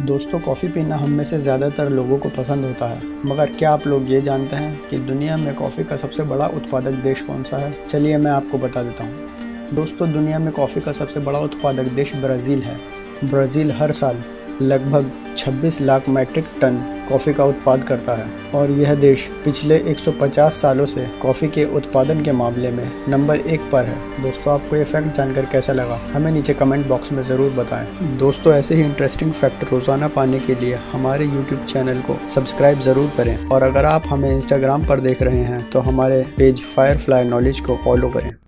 दोस्तों, कॉफ़ी पीना हम में से ज़्यादातर लोगों को पसंद होता है, मगर क्या आप लोग ये जानते हैं कि दुनिया में कॉफ़ी का सबसे बड़ा उत्पादक देश कौन सा है? चलिए मैं आपको बता देता हूँ। दोस्तों, दुनिया में कॉफ़ी का सबसे बड़ा उत्पादक देश ब्राज़ील है। ब्राज़ील हर साल लगभग 26 लाख मीट्रिक टन कॉफ़ी का उत्पादन करता है और यह देश पिछले 150 सालों से कॉफ़ी के उत्पादन के मामले में नंबर 1 पर है। दोस्तों, आपको ये फैक्ट जानकर कैसा लगा हमें नीचे कमेंट बॉक्स में ज़रूर बताएं। दोस्तों, ऐसे ही इंटरेस्टिंग फैक्ट रोज़ाना पाने के लिए हमारे YouTube चैनल को सब्सक्राइब ज़रूर करें और अगर आप हमें Instagram पर देख रहे हैं तो हमारे पेज Firefly Knowledge को फॉलो करें।